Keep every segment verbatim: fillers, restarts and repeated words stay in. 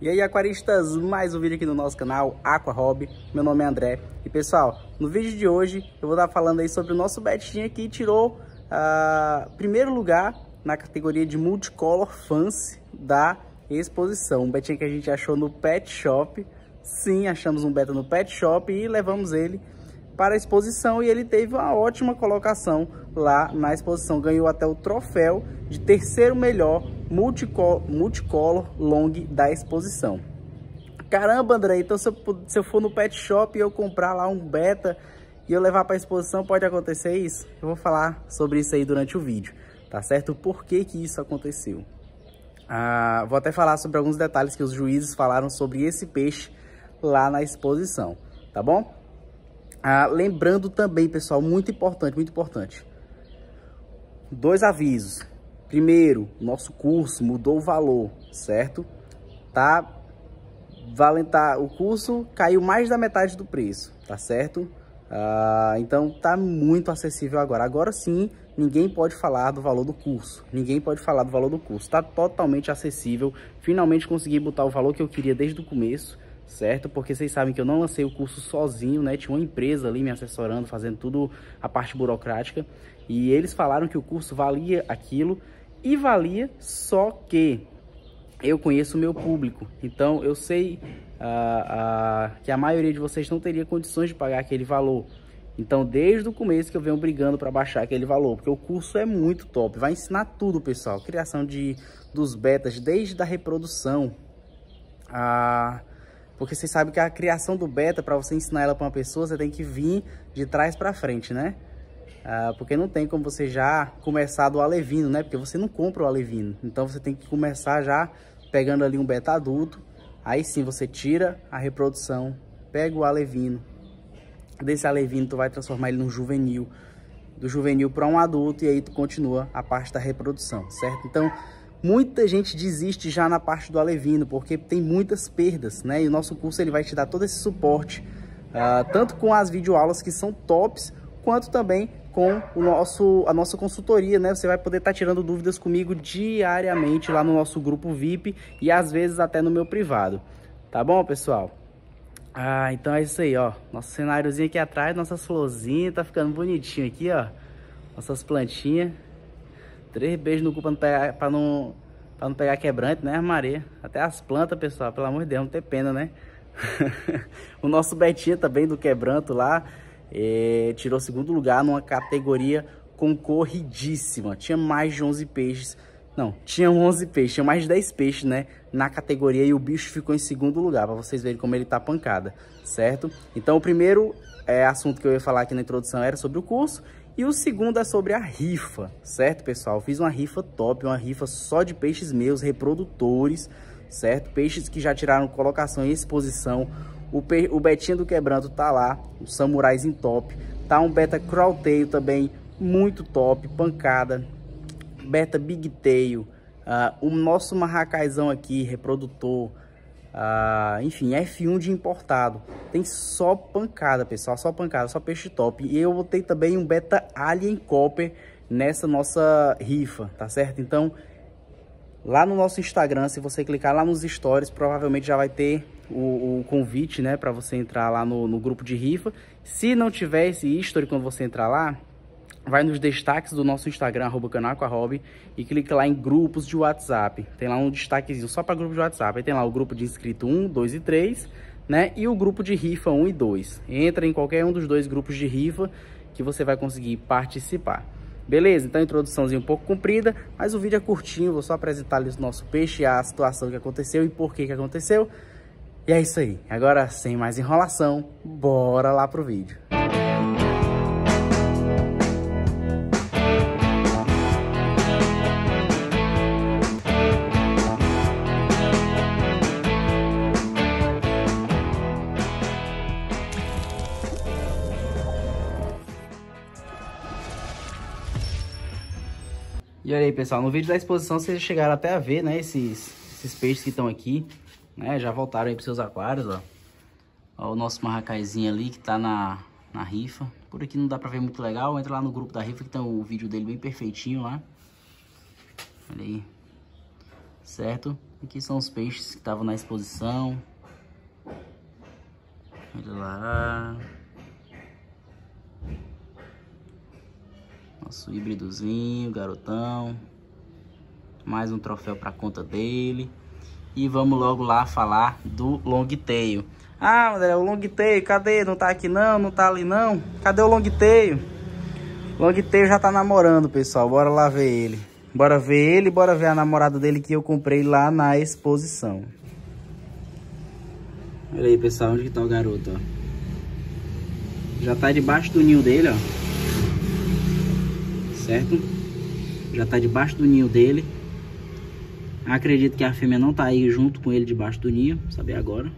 E aí, aquaristas, mais um vídeo aqui no nosso canal Aqua Hobby. Meu nome é André. E pessoal, no vídeo de hoje eu vou estar falando aí sobre o nosso Betinho que tirou uh, primeiro lugar na categoria de Multicolor Fancy da exposição. Um Betinho que a gente achou no Pet Shop. Sim, achamos um Beta no Pet Shop e levamos ele para a exposição e ele teve uma ótima colocação lá na exposição. Ganhou até o troféu de terceiro melhor multicolor, multicolor long da exposição. Caramba, André, então se eu, se eu for no Pet Shop e eu comprar lá um Beta e eu levar para a exposição, pode acontecer isso? Eu vou falar sobre isso aí durante o vídeo, tá certo? Por que que isso aconteceu? Ah, vou até falar sobre alguns detalhes que os juízes falaram sobre esse peixe lá na exposição, tá bom? Ah, lembrando também, pessoal, muito importante, muito importante, dois avisos. Primeiro, nosso curso mudou o valor, certo? Tá? Valentar, o curso caiu mais da metade do preço, tá certo? Ah, então tá muito acessível agora. Agora sim, ninguém pode falar do valor do curso. Ninguém pode falar do valor do curso. Tá totalmente acessível. Finalmente consegui botar o valor que eu queria desde o começo, certo? Porque vocês sabem que eu não lancei o curso sozinho, né? Tinha uma empresa ali me assessorando, fazendo tudo a parte burocrática. E eles falaram que o curso valia aquilo. E valia, só que eu conheço o meu público, então eu sei uh, uh, que a maioria de vocês não teria condições de pagar aquele valor. Então desde o começo que eu venho brigando para baixar aquele valor, porque o curso é muito top, vai ensinar tudo, pessoal. Criação de, dos betas, desde a reprodução, a... Uh, porque vocês sabem que a criação do beta, para você ensinar ela para uma pessoa, você tem que vir de trás para frente, né? Ah, porque não tem como você já começar do alevino, né? Porque você não compra o alevino. Então você tem que começar já pegando ali um beta adulto. Aí sim você tira a reprodução, pega o alevino. Desse alevino tu vai transformar ele num juvenil. Do juvenil para um adulto e aí tu continua a parte da reprodução, certo? Então... muita gente desiste já na parte do alevino, porque tem muitas perdas, né? E o nosso curso ele vai te dar todo esse suporte, uh, tanto com as videoaulas que são tops, quanto também com o nosso, a nossa consultoria, né? Você vai poder estar tá tirando dúvidas comigo diariamente lá no nosso grupo V I P e às vezes até no meu privado. Tá bom, pessoal? Ah, então é isso aí, ó. Nosso cenáriozinho aqui atrás, nossas florzinhas, tá ficando bonitinho aqui, ó. Nossas plantinhas. Três beijos no cu pra não pegar, pra não, pra não pegar quebrante, né, Maria? Até as plantas, pessoal, pelo amor de Deus, não tem pena, né? O nosso Betinho também do quebranto lá, eh, tirou segundo lugar numa categoria concorridíssima. Tinha mais de onze peixes, não, tinha onze peixes, tinha mais de dez peixes, né, na categoria e o bicho ficou em segundo lugar, pra vocês verem como ele tá pancada, certo? Então o primeiro eh, assunto que eu ia falar aqui na introdução era sobre o curso. E o segundo é sobre a rifa, certo, pessoal? Fiz uma rifa top, uma rifa só de peixes meus, reprodutores, certo? Peixes que já tiraram colocação em exposição. O, pe... o Betinho do Quebranto tá lá, os samurais em top. Tá um beta crawl tail também, muito top, pancada. Beta big tail. Uh, o nosso marracaizão aqui, reprodutor. Uh, enfim, F um de importado. Tem só pancada, pessoal, só pancada, só peixe top. E eu botei também um Beta Alien Copper nessa nossa rifa, tá certo? Então, lá no nosso Instagram, se você clicar lá nos stories, provavelmente já vai ter o, o convite, né? Pra você entrar lá no, no grupo de rifa. Se não tiver esse history quando você entrar lá, vai nos destaques do nosso Instagram, arroba canal Aqua Hobby, e clica lá em grupos de WhatsApp. Tem lá um destaquezinho só para grupo de WhatsApp. Aí tem lá o grupo de inscrito um, dois e três, né? E o grupo de rifa um e dois. Entra em qualquer um dos dois grupos de rifa que você vai conseguir participar. Beleza? Então, introduçãozinha um pouco comprida, mas o vídeo é curtinho. Vou só apresentar ali o nosso peixe, a situação que aconteceu e por que que aconteceu. E é isso aí. Agora, sem mais enrolação, bora lá pro vídeo. E olha aí, pessoal, no vídeo da exposição vocês chegaram até a ver, né, esses, esses peixes que estão aqui, né, já voltaram aí para os seus aquários, ó. Ó o nosso marracaizinho ali que tá na, na rifa, por aqui não dá para ver muito legal, entra lá no grupo da rifa que tem o vídeo dele bem perfeitinho lá, olha aí, certo? Aqui são os peixes que estavam na exposição. Olha lá. Nosso híbridozinho, garotão. Mais um troféu para conta dele. E vamos logo lá falar do long tail. Ah, André, o long tail, cadê? Não tá aqui não, não tá ali não. Cadê o long tail? Long tail já tá namorando, pessoal. Bora lá ver ele. Bora ver ele, bora ver a namorada dele que eu comprei lá na exposição. Olha aí, pessoal, onde que tá o garoto, ó. Já tá debaixo do ninho dele, ó. Certo? Já tá debaixo do ninho dele. Acredito que a fêmea não tá aí junto com ele debaixo do ninho. Vou saber agora.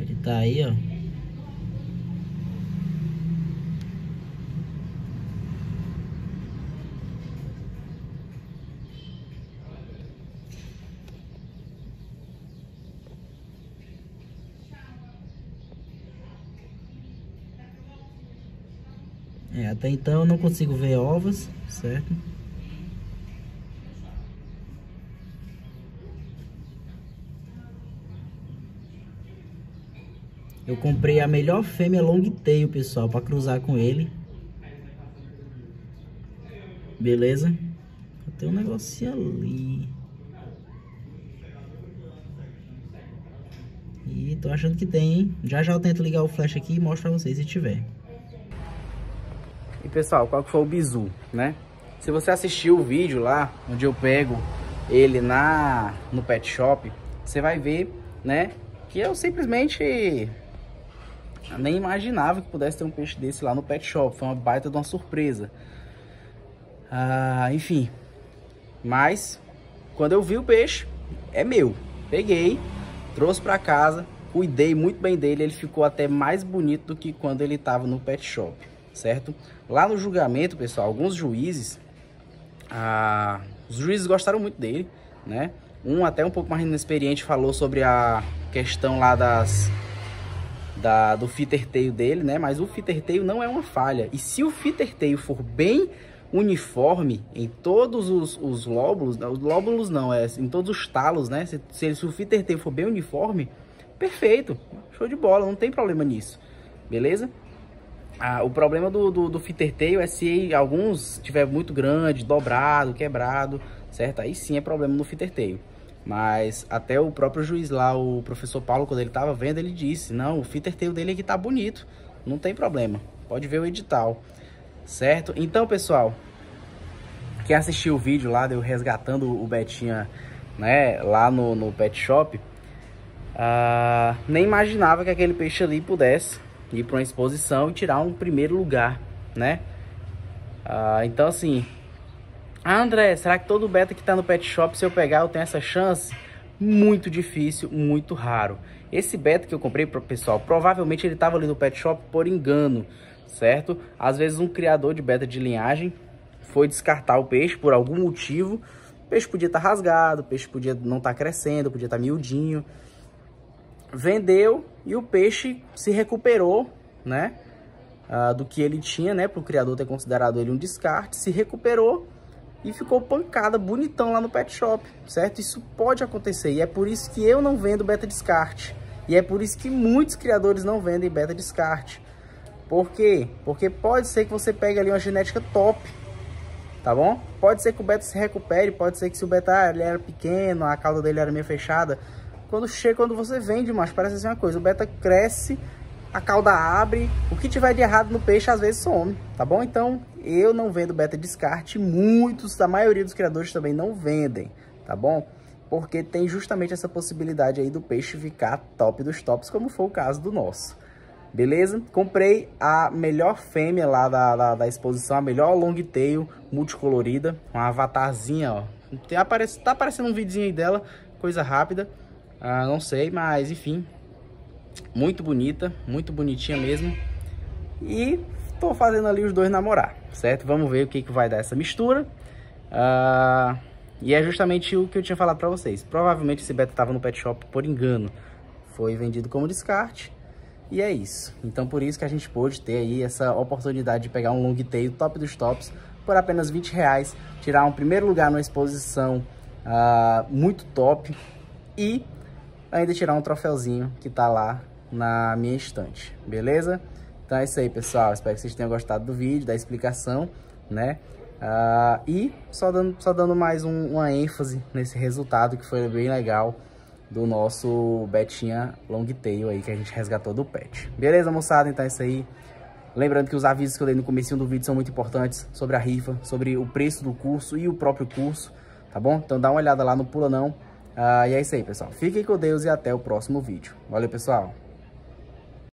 Ele tá aí, ó. É, até então eu não consigo ver ovos, certo? Eu comprei a melhor fêmea long tail, pessoal, para cruzar com ele. Beleza? Tem um negocinho ali. E tô achando que tem, hein? Já já eu tento ligar o flash aqui e mostro pra vocês se tiver. E pessoal, qual que foi o bizu, né? Se você assistiu o vídeo lá, onde eu pego ele na, no pet shop, você vai ver, né? Que eu simplesmente nem imaginava que pudesse ter um peixe desse lá no pet shop. Foi uma baita de uma surpresa. Ah, enfim. Mas, quando eu vi o peixe, é meu. Peguei, trouxe pra casa, cuidei muito bem dele. Ele ficou até mais bonito do que quando ele tava no pet shop, certo? Lá no julgamento, pessoal, alguns juízes... Ah, os juízes gostaram muito dele, né? Um até um pouco mais inexperiente falou sobre a questão lá das... Da, do fittertail dele, né? Mas o fittertail não é uma falha. E se o fittertail for bem uniforme em todos os, os lóbulos, os lóbulos não, é em todos os talos, né? Se, se, se o fittertail for bem uniforme, perfeito, show de bola, não tem problema nisso, beleza? Ah, o problema do, do, do fittertail é se alguns tiver muito grande, dobrado, quebrado, certo? Aí sim é problema no fittertail. Mas até o próprio juiz lá, o professor Paulo, quando ele estava vendo, ele disse: não, o fittertail dele aqui tá bonito, não tem problema, pode ver o edital, certo? Então, pessoal, quem assistiu o vídeo lá, deu resgatando o Betinho, né, lá no, no pet shop, uh, nem imaginava que aquele peixe ali pudesse ir para uma exposição e tirar um primeiro lugar, né? Uh, então, assim... Ah, André, será que todo beta que tá no pet shop, se eu pegar, eu tenho essa chance? Muito difícil, muito raro. Esse beta que eu comprei, pessoal, provavelmente ele tava ali no pet shop por engano, certo? Às vezes um criador de beta de linhagem foi descartar o peixe por algum motivo. O peixe podia estar rasgado, o peixe podia não estar crescendo, podia estar miudinho. Vendeu e o peixe se recuperou, né? Ah, do que ele tinha, né? Para o criador ter considerado ele um descarte, se recuperou. E ficou pancada, bonitão lá no pet shop, certo? Isso pode acontecer. E é por isso que eu não vendo beta descarte. E é por isso que muitos criadores não vendem beta descarte. Por quê? Porque pode ser que você pegue ali uma genética top, tá bom? Pode ser que o beta se recupere, pode ser que se o beta ele era pequeno, a cauda dele era meio fechada. Quando chega, quando você vende, mas parece assim uma coisa. O beta cresce, a cauda abre, o que tiver de errado no peixe às vezes some, tá bom? Então, eu não vendo beta descarte, muitos, a maioria dos criadores também não vendem, tá bom? Porque tem justamente essa possibilidade aí do peixe ficar top dos tops, como foi o caso do nosso, beleza? Comprei a melhor fêmea lá da, da, da exposição, a melhor long tail multicolorida, uma avatarzinha, ó. Tem, aparece, tá aparecendo um videozinho aí dela, coisa rápida, ah, não sei, mas enfim... Muito bonita, muito bonitinha mesmo. E tô fazendo ali os dois namorar, certo? Vamos ver o que, que vai dar essa mistura. Uh, E é justamente o que eu tinha falado para vocês. Provavelmente esse beta estava no pet shop por engano. Foi vendido como descarte. E é isso. Então por isso que a gente pôde ter aí essa oportunidade de pegar um long tail top dos tops por apenas vinte reais. Tirar um primeiro lugar numa exposição uh, muito top. E ainda tirar um troféuzinho que tá lá na minha estante. Beleza? Então é isso aí, pessoal. Espero que vocês tenham gostado do vídeo, da explicação, né? Uh, e só dando, só dando mais um, uma ênfase nesse resultado que foi bem legal do nosso Betinha Long Tail aí que a gente resgatou do pet. Beleza, moçada? Então é isso aí. Lembrando que os avisos que eu dei no comecinho do vídeo são muito importantes sobre a rifa, sobre o preço do curso e o próprio curso, tá bom? Então dá uma olhada lá, não pula não. Uh, e é isso aí, pessoal. Fiquem com Deus e até o próximo vídeo. Valeu, pessoal!